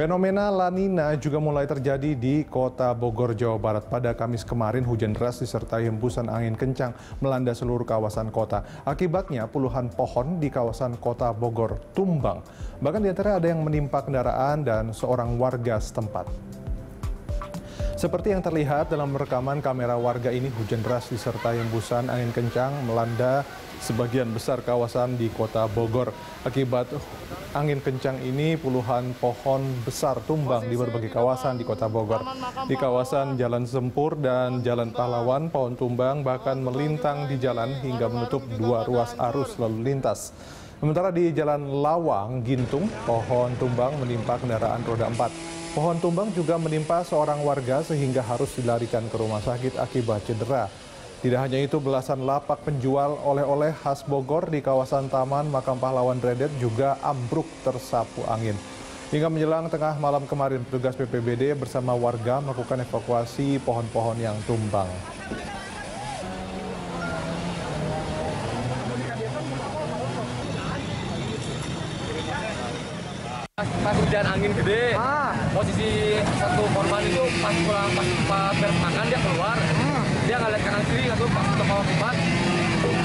Fenomena La Nina juga mulai terjadi di kota Bogor, Jawa Barat. Pada Kamis kemarin, hujan deras disertai hembusan angin kencang melanda seluruh kawasan kota. Akibatnya, puluhan pohon di kawasan kota Bogor tumbang. Bahkan di antara ada yang menimpa kendaraan dan seorang warga setempat. Seperti yang terlihat dalam rekaman kamera warga ini, hujan deras disertai hembusan angin kencang melanda sebagian besar kawasan di kota Bogor. Akibat angin kencang ini, puluhan pohon besar tumbang di berbagai kawasan di kota Bogor. Di kawasan Jalan Sempur dan Jalan Pahlawan, pohon tumbang bahkan melintang di jalan hingga menutup dua ruas arus lalu lintas. Sementara di Jalan Lawang, Gintung, pohon tumbang menimpa kendaraan roda 4. Pohon tumbang juga menimpa seorang warga sehingga harus dilarikan ke rumah sakit akibat cedera. Tidak hanya itu, belasan lapak penjual oleh-oleh khas Bogor di kawasan Taman Makam Pahlawan Redet juga ambruk tersapu angin. Hingga menjelang tengah malam kemarin, petugas PPBD bersama warga melakukan evakuasi pohon-pohon yang tumbang. Pas hujan angin gede, posisi satu korban itu pas bermakan dia keluar. Dia ngeliat kanan kiri, lalu pas ke pohon tempat,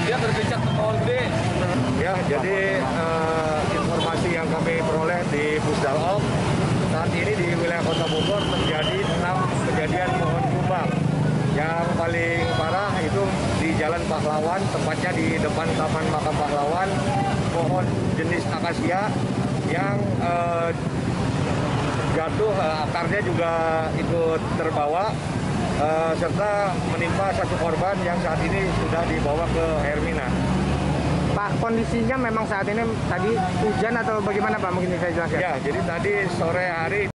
dia tergelincir ke pohon gede. Ya, jadi informasi yang kami peroleh di Pusdalops, saat ini di wilayah kota Bogor terjadi 6 kejadian pohon tumbang. Yang paling parah itu di Jalan Pahlawan, tepatnya di depan Taman Makam Pahlawan, pohon jenis akasia yang jatuh, akarnya juga ikut terbawa. Serta menimpa satu korban yang saat ini sudah dibawa ke Hermina. Pak, kondisinya memang saat ini tadi hujan atau bagaimana Pak? Mungkin bisa dijelaskan. Ya, jadi tadi sore hari